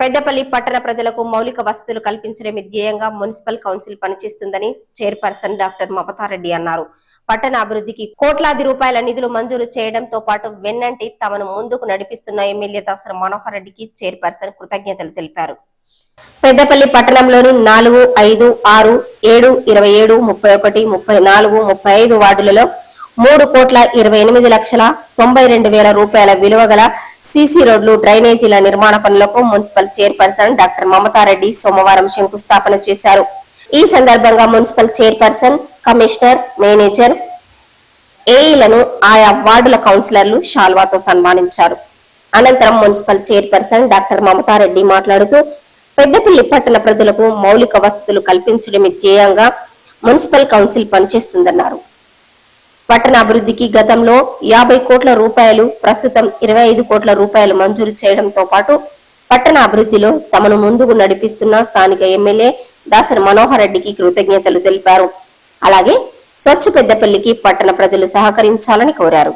పెద్దపల్లి పట్టణ ప్రజలకు మౌలిక వసతులు కల్పించడమే ధ్యేయంగా మున్సిపల్ కౌన్సిల్ పనిచేస్తుందని చైర్పర్సన్ డాక్టర్ మమతారెడ్డి అన్నారు. పట్టణ అభివృద్ధికి కోట్లాది రూపాయల నిధులు మంజూరు చేయడంతో పాటు వెన్నంటి తమను ముందుకు నడిపిస్తున్న ఎమ్మెల్యే దాసరి మనోహర్ రెడ్డికి చైర్పర్సన్ కృతజ్ఞతలు తెలిపారు. పెద్దపల్లి పట్టణంలోని 4, 5, 6, 7, 27, 31, 34, 35 వార్డులలో 3,28,92,000 రూపాయల విలువగల सीसी रोड ड्रैनेजील निर्माण पनुलकु मुन्सिपल चेयरपर्सन डाक्टर ममतारेड्डी सोमवारं शंकुस्थापन चेशारु. ई संदर्भंगा मुन्सिपल चेयरपर्सन कमिश्नर मेनेजर एईलनु आया वार्डुल कौन्सिलर्लु शाल्वातो सन्मानिंचारु. अनंतरं मुन्सिपल चेयरपर्सन डाक्टर ममतारेड्डी माट्लाडुतू पेद्दपल्ली पट्टण प्रजलकु मौलिक वसतुलु कल्पिंचडमे ध्येయంగా मुन्सिपल कौन्सिल पनिचेस्तुंदన్నారు. పట్టణ అభివృద్ధికి గతంలో 50 కోట్ల రూపాయలు ప్రస్తుతం 25 కోట్ల రూపాయలు మంజూరు చేయడంతో పాటు పట్టణ అభివృద్ధిలో తమను ముందుకు నడిపిస్తున్న స్థానిక ఎమ్మెల్యే దాసరి మనోహర్ రెడ్డికి కృతజ్ఞతలు తెలిపారు. అలాగే స్వచ్ఛ పెద్దపల్లికి పట్టణ ప్రజలు సహకరించాలని కోరారు.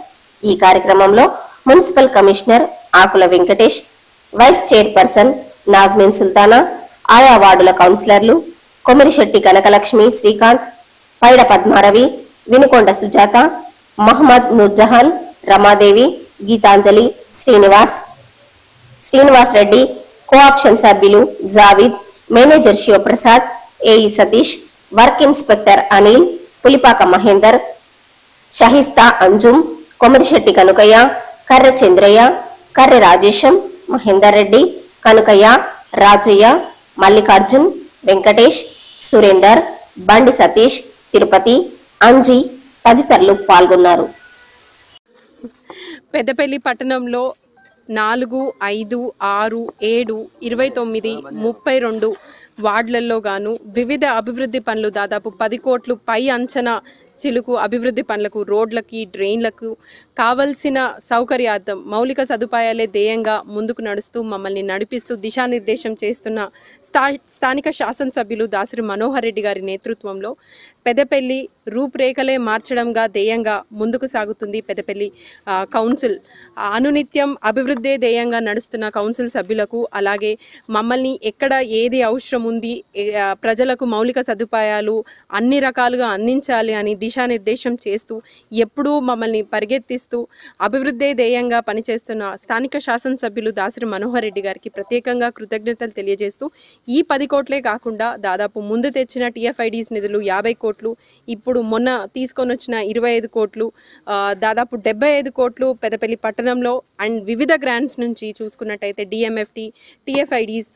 ఈ కార్యక్రమంలో municipal commissioner Akula Venkatesh, vice chairperson నాజ్మిన్ Sultana, ఆయా వార్డుల కౌన్సిలర్లు కొమరిశెట్టి కనకలక్ష్మి, శ్రీకాంత్, పైడ పద్మారవి, विनुकोंडा सुजाता, महम्मद नूरजहान, रमादेवी, गीतांजलि, श्रीनिवास रेड्डी, कोऑप्शन सभ्युलु Javid, manager Shivaprasad, A E Satish, work inspector Anil, Pulipaka Mahender, Shahista Anjum, Komarishetti Kanukaiah, Karre Chandraiah, Karre Rajesham, Mahender Reddy, Kanukaiah, Rajaiah, Mallikarjun, Venkatesh, Surender, Bandi Satish, Tirupati Anji తదితరులు పాల్గొన్నారు. పెద్దపల్లి పట్టణంలో 4, 5, 6, 7, 29, 32 వార్డులలో గాను వివిధ అభివృద్ధి పనులు దాదాపు 10 కోట్లు పై అంచనా చిలుకు అభివృద్ధి పనులకు, రోడ్లకి, డ్రైన్లకు కావాల్సిన సౌకర్యార్థం మౌలిక సదుపాయాలే ధ్యేయంగా ముందుకు నడుస్తూ మమ్మల్ని నడిపిస్తూ దిశానిర్దేశం చేస్తున్న స్థానిక శాసనసభ్యులు దాసరి మనోహర్ రెడ్డి గారి నేతృత్వంలో పెద్దపల్లి రూపురేఖలే మార్చడంగా ధ్యేయంగా ముందుకు సాగుతుంది పెద్దపల్లి కౌన్సిల్. అనునిత్యం అభివృద్ధి ధ్యేయంగా నడుస్తున్న కౌన్సిల్ సభ్యులకు అలాగే మమ్మల్ని ఎక్కడ ఏది అవసరం ఉంది, ప్రజలకు మౌలిక సదుపాయాలు అన్ని రకాలుగా అందించాలి అని దిశానిర్దేశం చేస్తూ ఎప్పుడూ మమ్మల్ని పరిగెత్తిస్తూ అభివృద్ధి ధ్యేయంగా పనిచేస్తున్న స్థానిక శాసనసభ్యులు దాసరి మనోహర్ రెడ్డి గారికి ప్రత్యేకంగా కృతజ్ఞతలు తెలియజేస్తూ ఈ 10 కోట్లే కాకుండా దాదాపు ముందు తెచ్చిన TFIDs నిధులు 50 కోట్లు, ఇప్పుడు మొన్న తీసుకొని వచ్చిన 25 కోట్లు, దాదాపు 75 కోట్లు పెద్దపల్లి పట్టణంలో అండ్ వివిధ గ్రాంట్స్ నుంచి చూసుకున్నట్టయితే DMFT, TFIDs,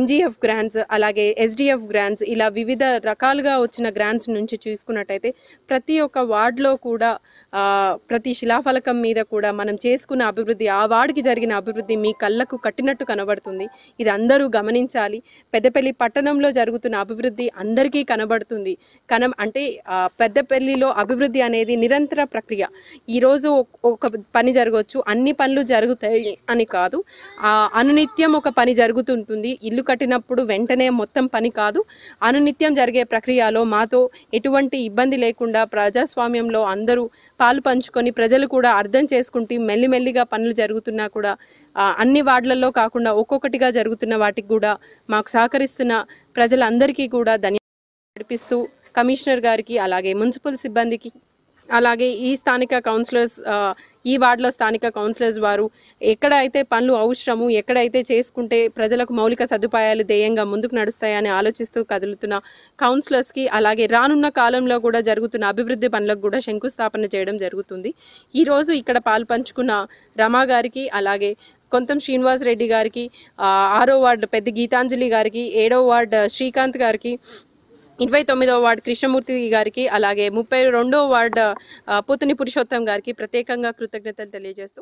MGF గ్రాంట్స్, అలాగే SDF గ్రాంట్స్ ఇలా వివిధ రకాలుగా వచ్చిన గ్రాంట్స్ నుంచి చూసుకున్నట్టయితే ప్రతి ఒక్క వార్డులో కూడా ప్రతి శిలాఫలకం మీద కూడా మనం చేసుకున్న అభివృద్ధి, ఆ వార్డుకి జరిగిన అభివృద్ధి మీ కళ్ళకు కట్టినట్టు కనబడుతుంది. ఇది అందరూ గమనించాలి. పెద్దపల్లి పట్టణంలో జరుగుతున్న అభివృద్ధి అందరికీ కనబడుతుంది. అంటే పెద్దపల్లిలో అభివృద్ధి అనేది నిరంతర ప్రక్రియ. ఈరోజు ఒక పని జరగవచ్చు, అన్ని పనులు జరుగుతాయి అని కాదు. అనునిత్యం ఒక పని జరుగుతుంటుంది. ఇల్లు కట్టినప్పుడు వెంటనే మొత్తం పని కాదు, అనునిత్యం జరిగే ప్రక్రియలో మాతో ఎటువంటి ఇబ్బంది లేకుండా ప్రజాస్వామ్యంలో అందరూ పాలు పంచుకొని ప్రజలు కూడా అర్థం చేసుకుంటూ మెల్లిమెల్లిగా పనులు జరుగుతున్నా కూడా అన్ని వార్డులలో కాకుండా ఒక్కొక్కటిగా జరుగుతున్న వాటికి కూడా మాకు సహకరిస్తున్న ప్రజలందరికీ కూడా ధన్యవాదాలు తెలిపిస్తూ కమిషనర్ గారికి అలాగే మున్సిపల్ సిబ్బందికి అలాగే ఈ స్థానిక కౌన్సిలర్స్ ఈ వార్డులో స్థానిక కౌన్సిలర్స్ వారు ఎక్కడైతే పనులు అవసరము, ఎక్కడైతే చేసుకుంటే ప్రజలకు మౌలిక సదుపాయాలు ధ్యేయంగా ముందుకు నడుస్తాయని ఆలోచిస్తూ కదులుతున్న కౌన్సిలర్స్కి అలాగే రానున్న కాలంలో కూడా జరుగుతున్న అభివృద్ధి పనులకు కూడా శంకుస్థాపన చేయడం జరుగుతుంది. ఈరోజు ఇక్కడ పాలు పంచుకున్న రమా గారికి అలాగే కొంతం శ్రీనివాస్ రెడ్డి గారికి, 6వ వార్డు పెద్ద గీతాంజలి గారికి, 7వ వార్డు శ్రీకాంత్ గారికి, 29వ వార్డు కృష్ణమూర్తి గారికి అలాగే 32వ వార్డు పోతుని పురుషోత్తం గారికి ప్రత్యేకంగా కృతజ్ఞతలు తెలియజేస్తూ